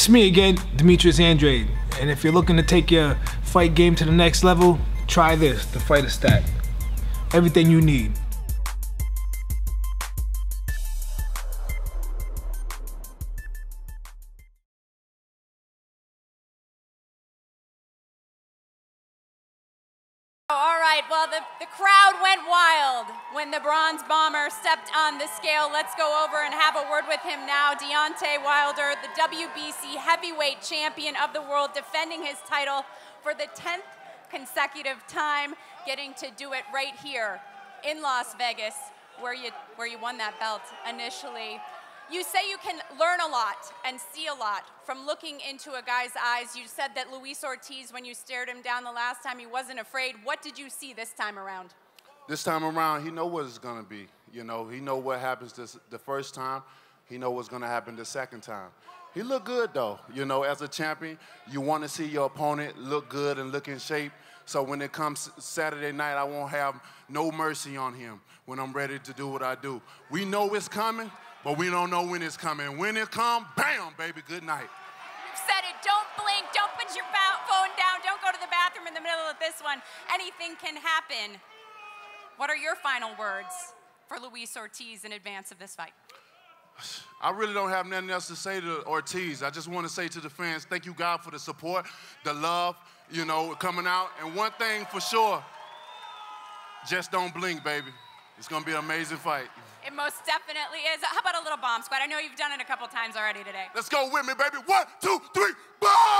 It's me again, Demetrius Andrade. And if you're looking to take your fight game to the next level, try this, the Fighter Stack. Everything you need. Well, the crowd went wild when the Bronze Bomber stepped on the scale. Let's go over and have a word with him now. Deontay Wilder, the WBC heavyweight champion of the world, defending his title for the 10th consecutive time, getting to do it right here in Las Vegas, where you won that belt initially. You say you can learn a lot and see a lot from looking into a guy's eyes. You said that Luis Ortiz, when you stared him down the last time, he wasn't afraid. What did you see this time around? This time around, he know what it's going to be. You know, he know what happens the first time. He know what's going to happen the second time. He looked good, though. You know, as a champion, you want to see your opponent look good and look in shape. So when it comes Saturday night, I won't have no mercy on him when I'm ready to do what I do. We know it's coming. But we don't know when it's coming. When it comes, bam, baby, good night. You've said it. Don't blink. Don't put your phone down. Don't go to the bathroom in the middle of this one. Anything can happen. What are your final words for Luis Ortiz in advance of this fight? I really don't have nothing else to say to Ortiz. I just want to say to the fans, thank you, God, for the support, the love, you know, coming out. And one thing for sure, just don't blink, baby. It's going to be an amazing fight. It most definitely is. How about a little Bomb Squad? I know you've done it a couple times already today. Let's go with me, baby. 1, 2, 3, bomb!